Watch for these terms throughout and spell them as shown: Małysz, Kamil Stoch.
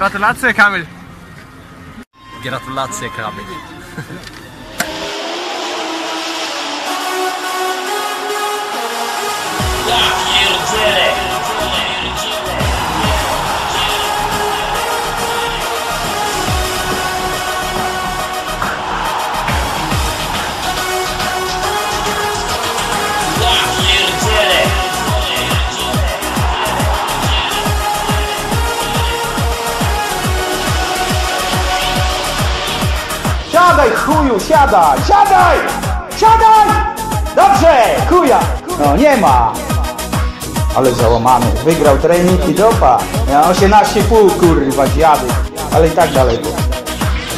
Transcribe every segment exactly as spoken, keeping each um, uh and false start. Gratulacje, Kamil! Gratulacje, Kamil! Siadaj, chuju, siadaj, siadaj, siadaj! Dobrze, kuja! No nie ma! Ale załamany, wygrał trening i dopa. Ja osiemnaście i pół, kurwa, zjady. Ale i tak daleko.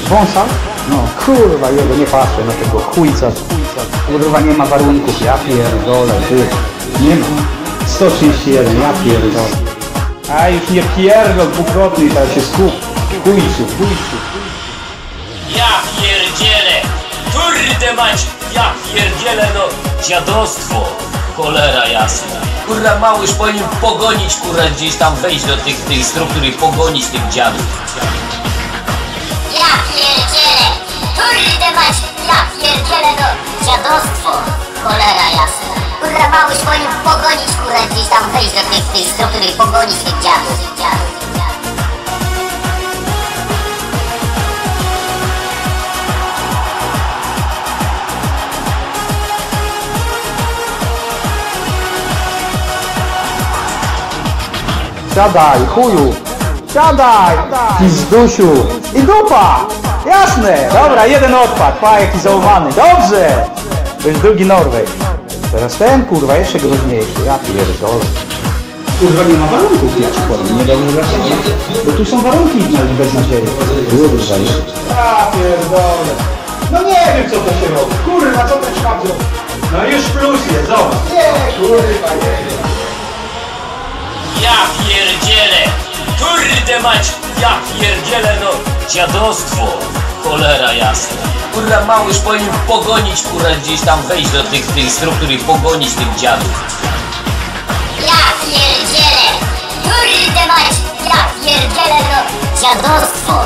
Wąsa? No kurwa, jego nie patrzę na tego chujca. Kurwa, nie ma warunków, ja pierdolę, ty. Nie ma. sto trzydzieści jeden, ja pierdolę. A już nie pierdol, dwukrotny, teraz się skup. Chujcu, chujcu. Ja pierdzielę! Kurde mać! Ja pierdzielę, no! Dziadostwo! Cholera jasna! Kurwa, Małysz powinien pogonić, kurwa, gdzieś tam wejść do tych, tych struktur i pogonić tych dziadów. Ja pierdzielę! Kurde mać! Ja pierdzielę, no! Dziadostwo! Cholera jasna! Kurwa, Małysz powinien pogonić, kurwa, gdzieś tam wejść do tych, tych struktur i pogonić tych dziadów. Tych dziadów. Siadaj, chuju! Siadaj! Pizdusiu! I dupa! Jasne! Dobra, jeden odpad, pa, jaki załowany. Dobrze! To jest drugi Norweg. Teraz ten, kurwa, jeszcze groźniejszy. Ja pierdolę. Kurwa, nie ma warunków, ja ci powiem. Nie dałbym wrażenia. Bo tu są warunki bez nadziei. Kurwa, ja pierdolę. No nie wiem, co to się robi. Kurwa, co ten szmak zrobił? No już plus jest, zobacz. Nie, kurwa, nie. Ja pierdzielę! Kurde mać! Ja pierdzielę, no! Dziadostwo! Cholera jasna! Kurwa, Małysz powinien pogonić, kurwa, gdzieś tam wejść do tych, tych struktur i pogonić tych dziadów. Ja pierdzielę! Kurde mać! Ja pierdzielę, no! Dziadostwo!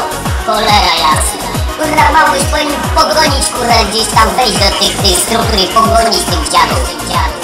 Cholera jasna! Kurwa, Małysz powinien pogonić, kurwa, gdzieś tam wejść do tych, tych struktur i pogonić tych dziadów. Tych dziadów.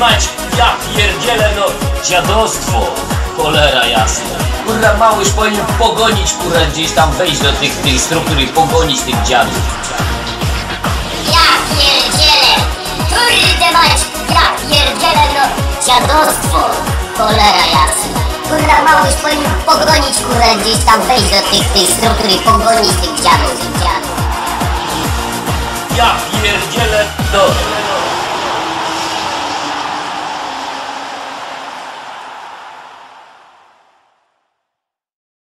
Mać, ja pierdzielę, no! Dziadostwo! Cholera jasna! Kurwa, Małysz powinien pogonić, kurwa, gdzieś tam wejść do tych, tych struktur i pogonić tych dziadów. Ja pierdzielę! Kurde mać! Ja pierdzielę, no! Dziadostwo! Cholera jasna! Kurwa, Małysz powinien pogonić, kurwa, gdzieś tam wejść do tych, tych struktur i pogonić tych dziadów. Ja pierdzielę, no!